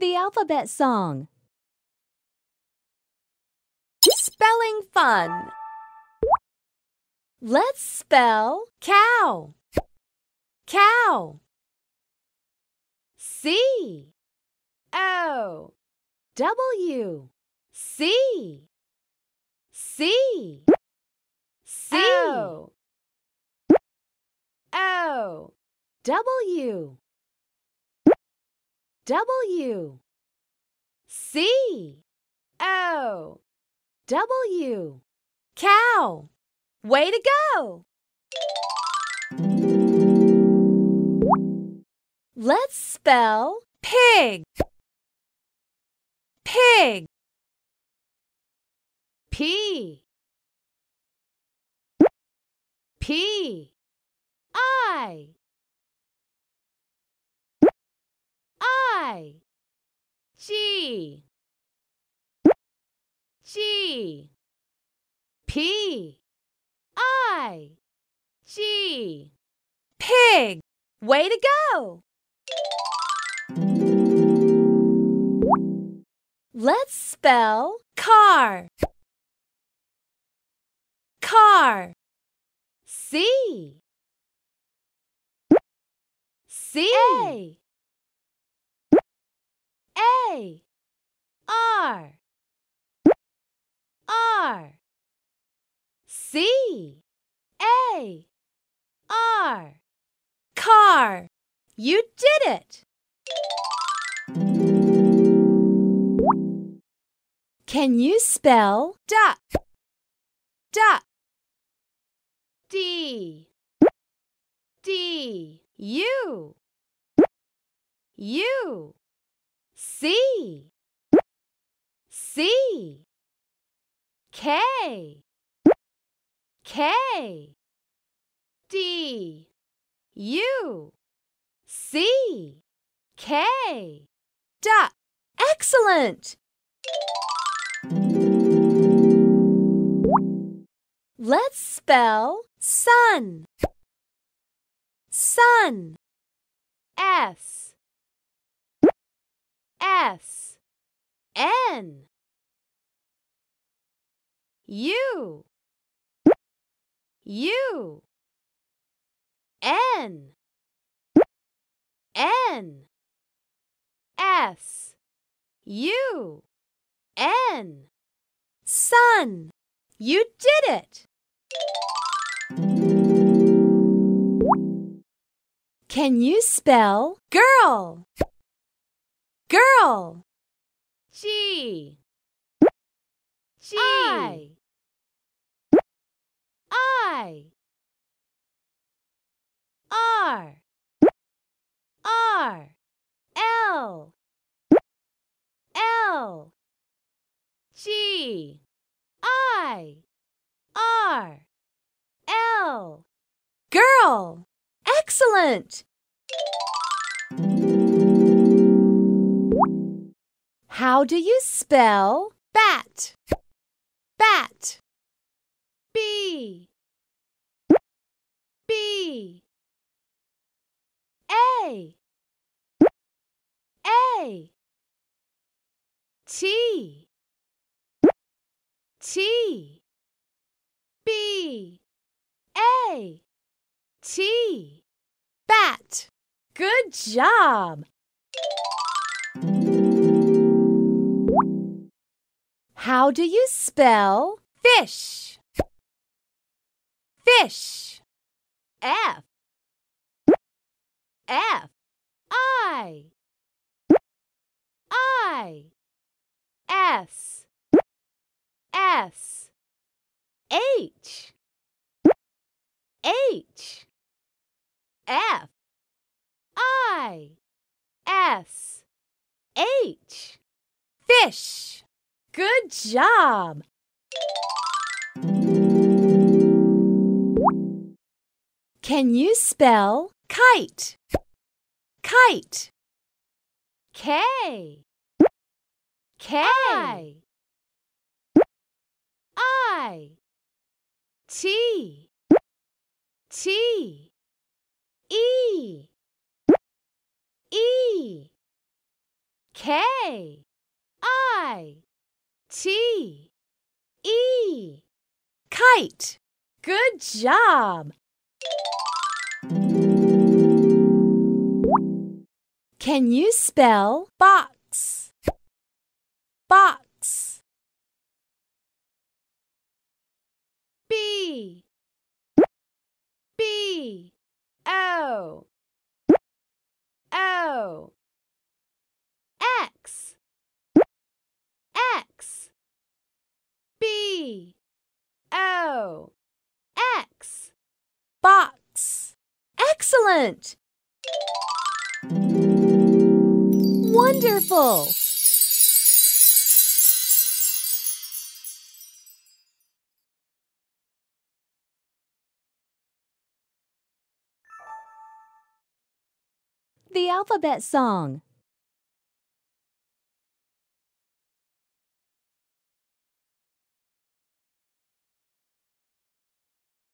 The Alphabet Song. Spelling fun. Let's spell cow. Cow. C O W C C C O O W W C O W Cow. Way to go! Let's spell pig. Pig. P. P. I. I. G. G. P. I. G. Pig. Way to go! Let's spell car. Car. C. C. A. R. R. C. A. R. Car. You did it! Can you spell duck? Duck. D. D. U. U. C. C. K. K. D. U. C. K. Duck. Excellent! Let's spell sun. Sun. S. S. N. U. U. N. N. S. U. N. Sun. You did it! Can you spell girl? Girl. G. G. I. I. R. R. L. L. G. I. R. L. Girl. Excellent! How do you spell bat? Bat. B. B. A. A. T. T. B. A. T. Bat. Good job! How do you spell fish? Fish. F. F. I. I. S. S. H. H. F. I. S. H. Fish. Good job! Can you spell kite? Kite. K. K. I. T. T. E. E. K. K-I-T-E. Kite. Good job. Can you spell box? Box. B. B. O. O. X. X. B. O. X. Box. Excellent! Wonderful! The Alphabet Song.